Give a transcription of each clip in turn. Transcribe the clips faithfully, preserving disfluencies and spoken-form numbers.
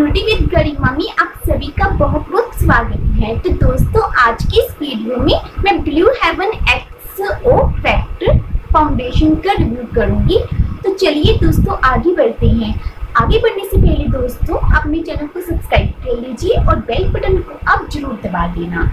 Beauty with गरिमा में आप सभी का बहुत बहुत स्वागत है। तो दोस्तों, आज के इस वीडियो में मैं blue haven XO factor foundation का रिव्यू करूंगी। तो चलिए दोस्तों आगे बढ़ते हैं। आगे बढ़ने से पहले दोस्तों अपने चैनल को सब्सक्राइब कर लीजिए और बेल बटन को आप जरूर दबा देना।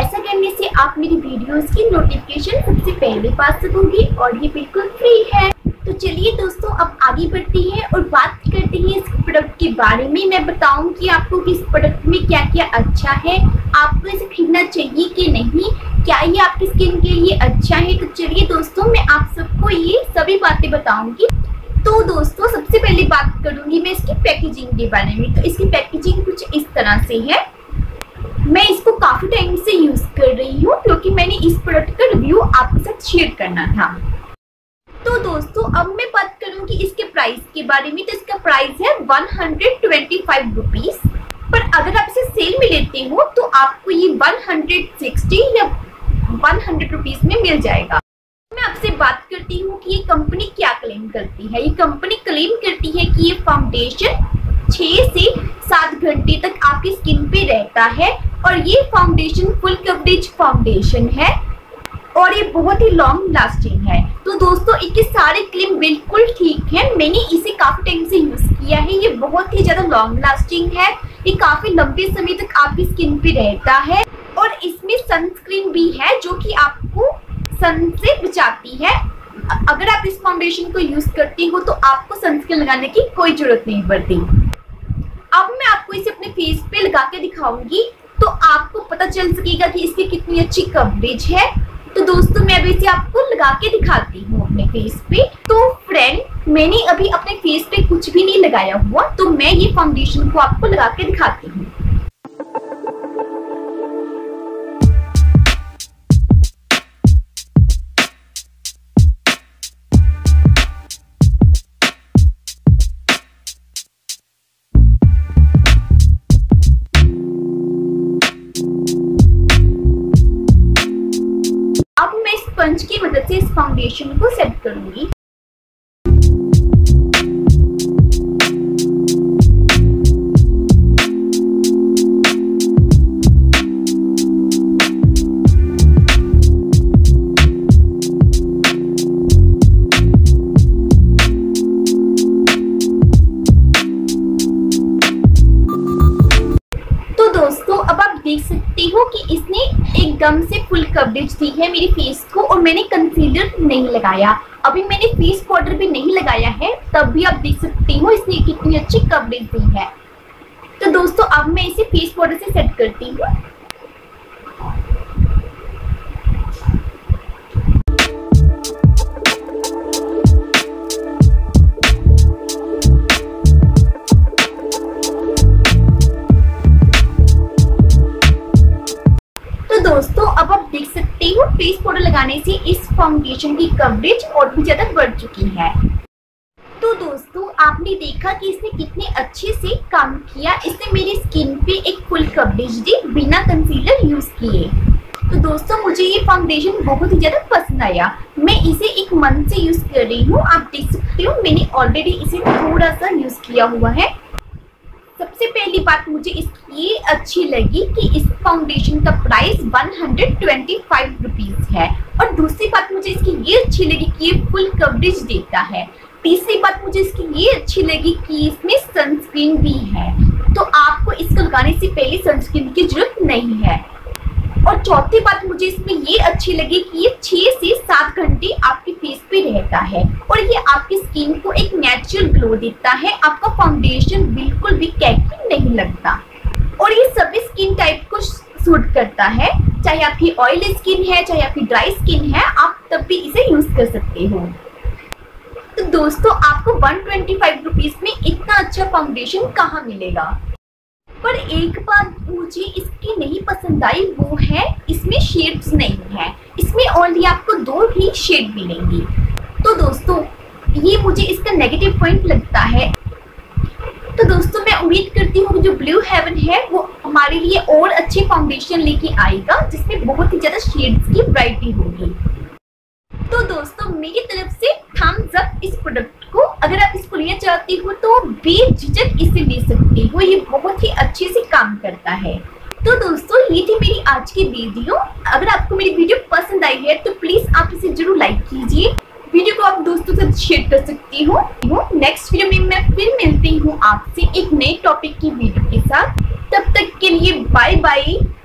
ऐसा करने से आप मेरी वीडियोस की नोटिफिकेशन सबसे पहले पा सकोगे और ये बिल्कुल फ्री है। तो चलिए दोस्तों अब आगे बढ़ते हैं और बात करते हैं इस प्रोडक्ट के बारे में। मैं बताऊं कि आपको किस प्रोडक्ट में क्या क्या अच्छा है, आपको इसे खरीदना चाहिए कि नहीं, क्या ये आपकी स्किन के लिए अच्छा है। तो चलिए दोस्तों मैं आप सबको ये सभी बातें बताऊंगी। तो दोस्तों सबसे पहले बात करूंगी मैं इसकी पैकेजिंग के बारे में। तो इसकी पैकेजिंग कुछ इस तरह से है। मैं इसको काफ़ी टाइम से यूज़ कर रही हूँ क्योंकि मैंने इस प्रोडक्ट का रिव्यू आपके साथ शेयर करना था। तो दोस्तों अब मैं बात करूंगी इसके प्राइस के बारे में। तो इसका प्राइस है एक सौ पच्चीस रुपीस, पर अगर आप इसे सेल में लेते हो तो आपको ये एक सौ साठ या एक सौ रुपीस में मिल जाएगा। मैं आपसे बात करती हूँ कि ये कंपनी क्या क्लेम करती है। ये कंपनी क्लेम करती है कि ये फाउंडेशन छः से सात घंटे तक आपकी स्किन पे रहता है और ये फाउंडेशन फुल कवरेज फाउंडेशन है और ये बहुत ही लॉन्ग लास्टिंग है। तो दोस्तों इसके सारे क्लेम बिल्कुल ठीक है। मैंने इसे काफ़ी टाइम से यूज़ किया है। ये बहुत ही ज़्यादा लॉन्ग लास्टिंग है। ये काफ़ी लंबे समय तक आपकी स्किन पे रहता है और इसमें सनस्क्रीन भी है जो कि आपको सन से बचाती है। अगर आप इस फाउंडेशन को यूज़ करते हो तो आपको सनस्क्रीन लगाने की कोई ज़रूरत नहीं पड़ती। अब मैं आपको इसे अपने फेस पे लगा के दिखाऊँगी तो आपको पता चल सकेगा कि इसकी कितनी अच्छी कवरेज है। तो दोस्तों मैं अभी इसे आपको लगा के दिखाती हूँ अपने फेस पे। तो फ्रेंड मैंने अभी अपने फेस पे कुछ भी नहीं लगाया हुआ, तो मैं ये फाउंडेशन को आपको लगा के दिखाती हूँ। स्पंज की मदद से इस फाउंडेशन को सेट करूंगी। देख सकते हो कि इसने एकदम से फुल कवरेज दी है मेरे फेस को और मैंने कंसीलर नहीं लगाया। अभी मैंने फेस पाउडर भी नहीं लगाया है, तब भी आप देख सकते हो इसने कितनी अच्छी कवरेज दी है। तो दोस्तों अब मैं इसे फेस पाउडर से सेट करती हूँ। दोस्तों अब आप देख सकते हो फेस पाउडर लगाने से इस फाउंडेशन की कवरेज और भी ज्यादा बढ़ चुकी है। तो दोस्तों आपने देखा कि इसने कितने अच्छे से काम किया। इसने मेरी स्किन पे एक फुल कवरेज दी बिना कंसीलर यूज किए। तो दोस्तों मुझे ये फाउंडेशन बहुत ही ज्यादा पसंद आया। मैं इसे एक मंथ से यूज कर रही हूँ। आप देख सकते हो मैंने ऑलरेडी इसे थोड़ा सा यूज किया हुआ है। सबसे पहली बात मुझे इसकी ये अच्छी लगी कि इस फाउंडेशन का प्राइस एक सौ पच्चीस रुपीस है और दूसरी बात मुझे इसकी ये अच्छी लगी कि ये फुल कवरेज देता है। तीसरी बात मुझे इसकी ये अच्छी लगी कि इसमें सनस्क्रीन भी है, तो आपको इसको लगाने से पहले सनस्क्रीन की जरूरत नहीं है। और चौथी बात मुझे इसमें ये अच्छी लगी कि ये छः से सात घंटे आपके फेस पे रहता है और ये आपकी स्किन को एक नेचुरल ग्लो देता है। आपका फाउंडेशन बिल्कुल भी कैकी नहीं लगता और ये सभी स्किन टाइप को सूट करता है। चाहे आपकी ऑयली स्किन है, चाहे आपकी ड्राई स्किन है, आप तब भी इसे यूज़ कर सकते हो। तो दोस्तों आपको वन ट्वेंटी फाइव रुपीज़ में इतना अच्छा फाउंडेशन कहाँ मिलेगा। पर एक बात मुझे इसकी नहीं पसंद आई, वो है इसमें शेड्स नहीं है। इसमें ओनली आपको दो ही शेड मिलेंगी। तो दोस्तों ये मुझे इसका नेगेटिव पॉइंट लगता है। तो दोस्तों मैं उम्मीद करती हूँ कि जो ब्लू हेवन है वो हमारे लिए और अच्छे फाउंडेशन लेके आएगा जिसमें बहुत ही ज़्यादा शेड्स की वैरायटी होगी। तो दोस्तों मेरी तरफ से थम्स अप इस प्रोडक्ट को। अगर आप इसको लेना चाहती हो तो बेझिझक इसे ले सकते हो, ये बहुत ही अच्छे से काम करता है। तो दोस्तों ये थी मेरी आज की वीडियो। अगर आपको मेरी वीडियो पसंद आई है तो प्लीज़ आप इसे जरूर लाइक कीजिए, वीडियो को आप दोस्तों के साथ शेयर कर सकती हो। नेक्स्ट वीडियो में मैं फिर मिलती हूँ आपसे एक नए टॉपिक की वीडियो के साथ। तब तक के लिए बाय बाय।